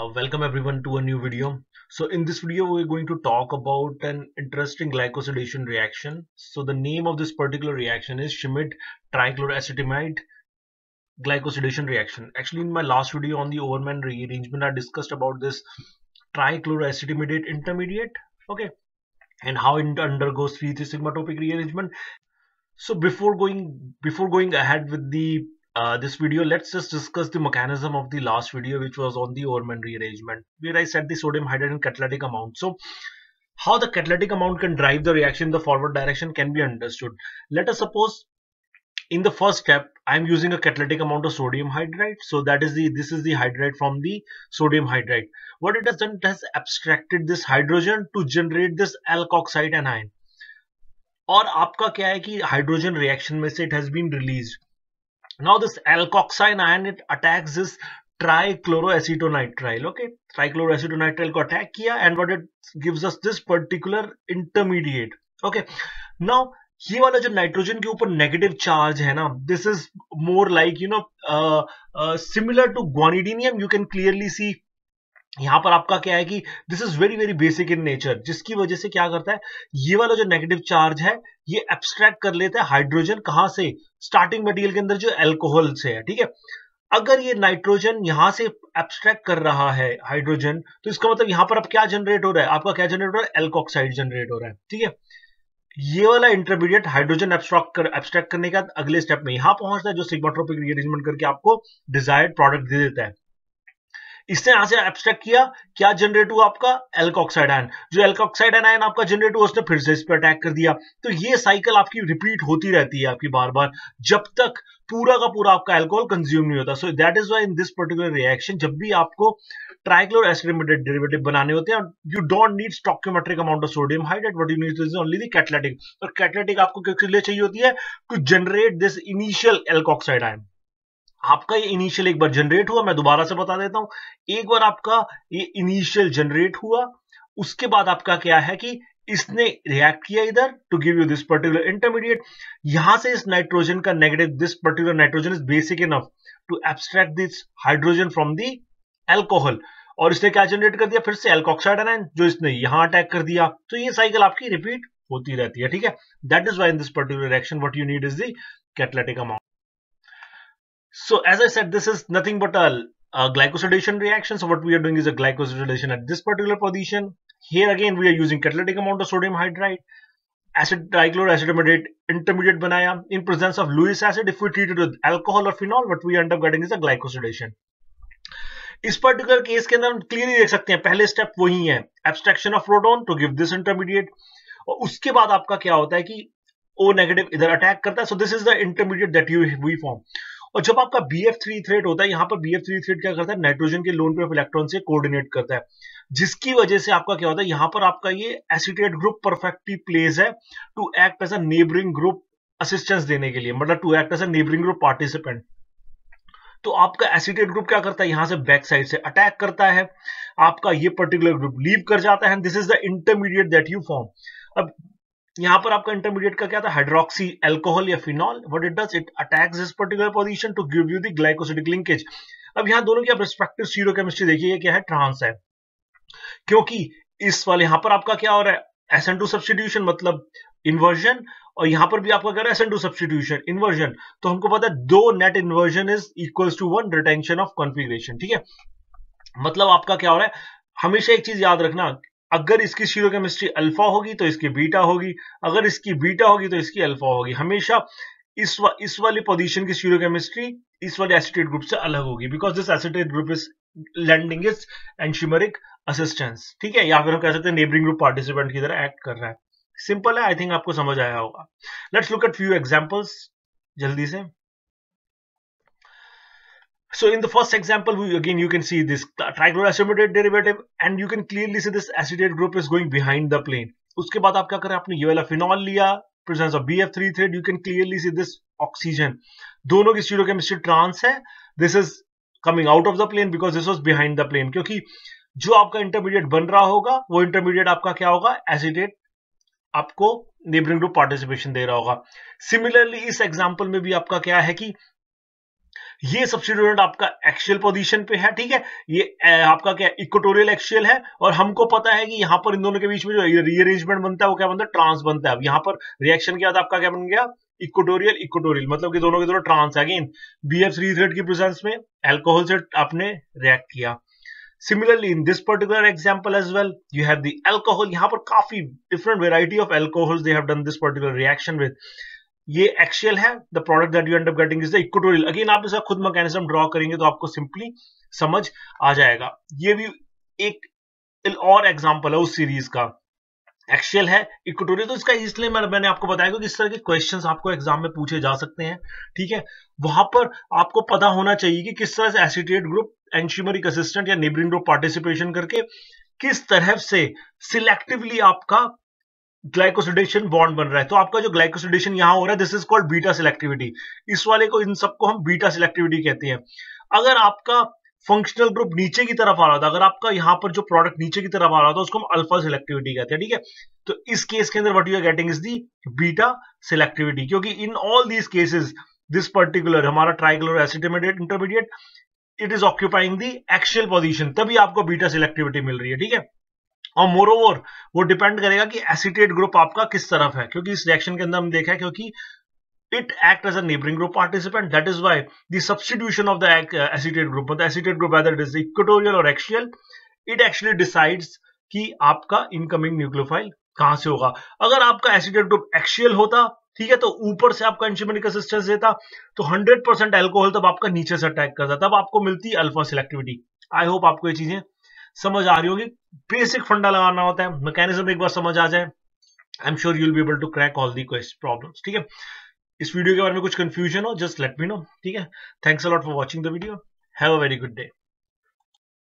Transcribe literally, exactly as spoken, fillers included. Uh, welcome everyone to a new video. So in this video we're going to talk about an interesting glycosidation reaction. So the name of this particular reaction is Schmidt trichloroacetimidate glycosidation reaction. Actually, in my last video on the Overman rearrangement, I discussed about this trichloroacetimidate intermediate, okay, and how it undergoes three three sigma-topic rearrangement. So before going before going ahead with the Uh, this video, let's just discuss the mechanism of the last video, which was on the Overman rearrangement, where I said the sodium hydrogen catalytic amount. So how the catalytic amount can drive the reaction in the forward direction can be understood. Let us suppose in the first step I am using a catalytic amount of sodium hydride. So that is the this is the hydride from the sodium hydride. What it has done, it has abstracted this hydrogen to generate this alkoxide anion. Aur aapka kya hai ki hydrogen reaction mein se it has been released. Now this alkoxide ion, it attacks this trichloroacetonitrile, okay, trichloroacetonitrile ko attack kiya, and what it gives us this particular intermediate, okay. Now ye wala jo nitrogen ke upar negative charge hai na, this is more like, you know, uh, uh, similar to guanidinium. You can clearly see yahan par aapka kya hai ki this is very very basic in nature, jiski wajah se kya karta hai, ye wala jo negative charge hai ye abstract kar leta hai hydrogen, kahan se, starting material के अंदर जो alcohol से है, ठीक है. अगर ये nitrogen यहां से एब्स्ट्रैक्ट कर रहा है हाइड्रोजन, तो इसका मतलब यहां पर अब क्या जनरेट हो रहा है, आपका क्या जनरेट हो रहा है, एल्कोक्साइड जनरेट हो रहा है, ठीक है. ये वाला इंटरमीडिएट हाइड्रोजन एब्स्ट्रैक्ट कर, एब्स्ट्रैक्ट करने का अगले स्टेप में यहां पहुंचता है, जो सिग्माट्रोपिक रिअरेंजमेंट करके आपको डिजायर्ड प्रोडक्ट दे देता है. इसने यहां से एब्स्ट्रैक्ट किया, क्या जनरेट हुआ, आपका एल्कोक्साइड आयन. जो एल्कोक्साइड आयन आपका जनरेट हुआ, उसने फिर से इस पर अटैक कर दिया. तो ये साइकिल आपकी रिपीट होती रहती है आपकी बार बार, जब तक पूरा का पूरा आपका एल्कोहल कंज्यूम नहीं होता. So that is why in this particular reaction, जब भी आपको ट्राइक्लोरोएसिटामिडेट डेरिवेटिव बनाने होते हैं, you don't need stoichiometric amount of sodium hydrate, what you need is only the catalytic. और कैटालिटिक आपको किसके लिए चाहिए होती है, to generate this initial alkoxide ion. आपका ये इनिशियल एक बार जनरेट हुआ, मैं दोबारा से बता देता हूं, एक बार आपका ये इनिशियल जनरेट हुआ, उसके बाद आपका क्या है कि इसने रिएक्ट किया इधर to give you this particular intermediate. यहां से इस नाइट्रोजन का negative, this particular nitrogen is basic enough to abstract this hydrogen from the alcohol, और इसने क्या जनरेट कर दिया, फिर से एल्कोक्साइड आयन, जो इसने यहां अटैक कर दिया. तो ये साइकिल आपकी रिपीट होती रहती है, ठीक है. That is why in this particular reaction what you need is the catalytic amount. So as I said, this is nothing but a, a glycosidation reaction. So what we are doing is a glycosidation at this particular position. Here again we are using catalytic amount of sodium hydride, acid trichloroacetamidate intermediate banaya. In presence of Lewis acid, if we treat it with alcohol or phenol, what we end up getting is a glycosidation. इस particular case के अंदर हम clearly देख सकते हैं, पहले step वही है, abstraction of proton to give this intermediate, और उसके बाद आपका क्या होता है कि ओ नेगेटिव इधर अटैक करता है. So this is the intermediate that you we form. और जब आपका B F थ्री थ्रेड होता है, यहाँ पर B F थ्री थ्रेड क्या करता है, नाइट्रोजन के लोन पे इलेक्ट्रॉन से कोऑर्डिनेट करता है, जिसकी वजह से आपका क्या होता है, यहाँ पर आपका ये एसिटेट ग्रुप परफेक्टली प्लेस है to act as a neighbouring group assistance देने के लिए, मतलब to act as a neighbouring group participant. तो आपका एसिटेट ग्रुप क्या करता है, यहां से बैक साइड से अटैक करता है, आपका ये पर्टिकुलर ग्रुप लीव कर जाता है, and this is the intermediate that you form. अब यहाँ पर आपका इंटरमीडिएट का क्या था, हाइड्रोक्सी अल्कोहल या phenol. What it does, it attacks this particular position to give you the glycosidic linkage. अब यहाँ दोनों की आप रिस्पेक्टिव स्टीरियोकेमिस्ट्री देखिए, क्या है, ट्रांस है, क्योंकि इस वाले यहाँ पर आपका क्या हो रहा है, S N टू सब्स्टिट्यूशन मतलब इन्वर्जन, और यहाँ पर भी आपका क्या है, S N two substitution inversion. तो हमको पता है दो net inversion is equals to one retention of configuration, ठीक है. मतलब आपका क्या हो रहा है, हमेशा एक चीज याद रखना, अगर इसकी स्टीरियोकेमिस्ट्री अल्फा होगी तो इसकी बीटा होगी, अगर इसकी बीटा होगी तो इसकी अल्फा होगी. हमेशा इस वा, इस वाली पोजीशन की स्टीरियोकेमिस्ट्री इस वाले एसिटेट ग्रुप से अलग होगी, because this acetate group is landing is anchimeric assistance, ठीक है. या फिर हम कह सकते हैं नेबरिंग ग्रुप पार्टिसिपेंट की तरह एक्ट कर रहा है. सिंपल है, आई थिंक आपको समझ आया होगा. Let's look at few examples जल्दी से. So in the first example, we again you can see this trichloroacetamidate derivative, and you can clearly see this acetate group is going behind the plane. उसके बाद आप क्या करें, आपने ये वाला phenol लिया, presence of B F three thread, you can clearly see this oxygen. दोनों की stereochemistry trans है. This is coming out of the plane because this was behind the plane. क्योंकि जो आपका intermediate बन रहा होगा, वो intermediate आपका क्या होगा, acetate आपको neighboring group participation दे रहा होगा. Similarly इस example में भी आपका क्या है कि ये सब्स्टिट्यूएंट आपका एक्सियल पोजीशन पे है, ठीक है, ये आपका क्या इक्वेटोरियल एक्सियल है, और हमको पता है कि यहाँ पर इन दोनों के बीच में जो रीअरेंजमेंट बनता है वो क्या बनता है, ट्रांस बनता है। अब यहाँ पर रिएक्शन के बाद आपका क्या बन गया, इक्वेटोरियल इक्वेटोरियल, मतलब कि दोनों के दोनों trans. Again BF three thread की प्रेजेंस में एल्कोहल से आपने रिएक्ट किया। Similarly, in this particular example as well, you have the alcohol. यहाँ पर काफी different variety of alcohols they have done this particular reaction with. ये axial है, the product that you end up getting is the equatorial. Again, आप इसका खुद mechanism draw करेंगे तो आपको simply समझ आ जाएगा। ये भी एक और example है उस series का, एक्शियल है इक्वेटोरियल। तो इसका इसलिए मैं मैंने आपको बताया क्योंकि इस तरह के क्वेश्चंस आपको एग्जाम में पूछे जा सकते हैं, ठीक है। वहां पर आपको पता होना चाहिए कि किस तरह से एसिटेट ग्रुप, एंशियोमेरिक असिस्टेंट या नेबरिंग ग्रुप पार्टिसिपेशन करके किस तरह से सिलेक्टिवली आपका ग्लाइकोसिडेशन बॉन्ड बन रहा है। तो आपका जो ग्लाइकोसिडेशन यहाँ हो रहा है, this is called beta selectivity. इस वाले को, इन सबको हम बीटा सिलेक्टिविटी कहते हैं। अगर आपका फंक्शनल ग्रुप नीचे की तरफ आ रहा था, अगर आपका यहाँ पर जो प्रोडक्ट नीचे की तरफ आ रहा था, उसको हम अल्फा सिलेक्टिविटी कहते हैं, ठीक है। तो इस केस के अंदर what you are getting is the beta selectivity, क्योंकि in all these cases this particular हमारा trichloroacetimidate intermediate it is occupying the axial position, तभी आपको बीटा सिलेक्टिविटी मिल रही है, ठीक है। और मोर ओवर वो डिपेंड करेगा कि एसिटेट ग्रुप आपका किस तरफ है, क्योंकि इस रिएक्शन के अंदर हम देखा है क्योंकि it act as a neighboring group participant, that is why the substitution of the acetate group, मतलब acetate group whether it is equatorial or axial, it actually decides कि आपका incoming nucleophile कहां से होगा। अगर आपका acetate group axial होता, ठीक है, तो ऊपर से आपका anchiomeric assistance देता, तो हंड्रेड परसेंट अल्कोहल तब आपका नीचे से अटैक करता, तब आपको मिलती अल्फा सिलेक्टिविटी। आई होप आपको ये चीजें समझ आ रही होगी। बेसिक फंडा लगाना होता है, मैकेनिज्म एक बार समझ आ जाए, I am sure you will be able to crack all the problems, ठीक है। इस वीडियो के बारे में कुछ कंफ्यूजन हो, जस्ट लेट मी नो, ठीक है। Thanks a lot for watching the video, have a very good day.